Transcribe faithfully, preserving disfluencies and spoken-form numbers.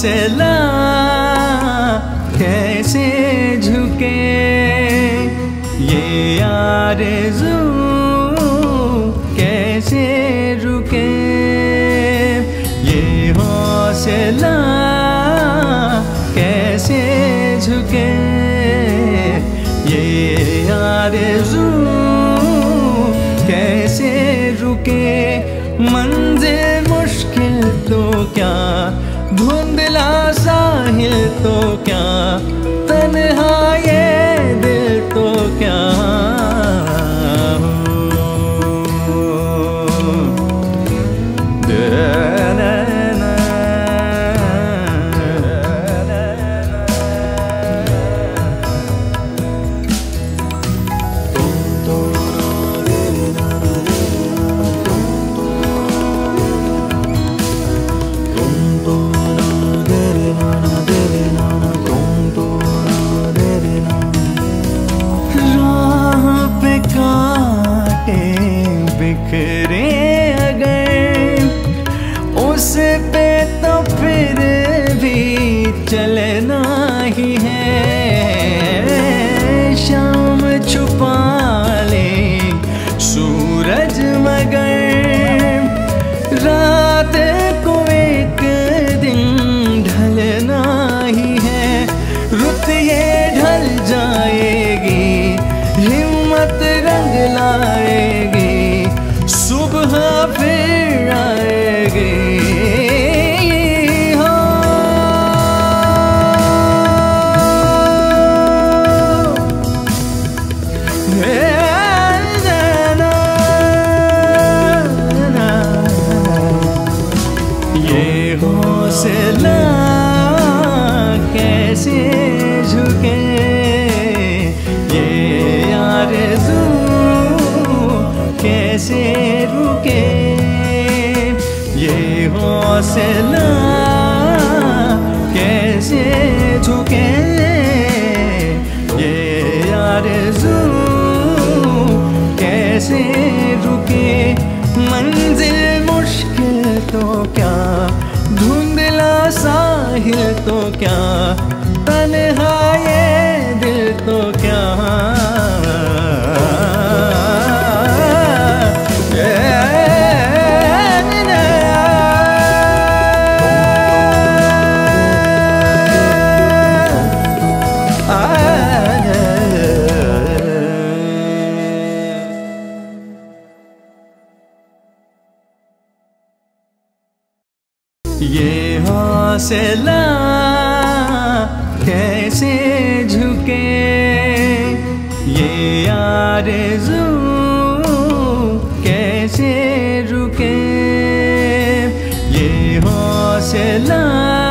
हौसला कैसे झुके, ये आरज़ू कैसे रुके, ये हौसला कैसे झुके, ये आरज़ू कैसे रुके। मंज़िल मुश्किल तो क्या, धुंधला साहिल तो क्या, तन्हा ये दिल तो क्या। बिखरे अगर उस पे तो फिर भी चलना ही है, शाम छुपा ले सूरज मगर रात को एक दिन ढलना ही है। रुत ये ढल जाएगी, हिम्मत रंग लाएगी, हाँ फिर आएगी। ये हौसला कैसे झुके, ये आरज़ू कैसे रुके, ये हौसला कैसे झुके, ये आरज़ू कैसे रुके। मंजिल मुश्किल तो क्या, धुंधला साहिल तो क्या, तन्हा ये दिल तो क्या। ये हौसला कैसे झुके, ये आरज़ू कैसे रुके, ये हौसला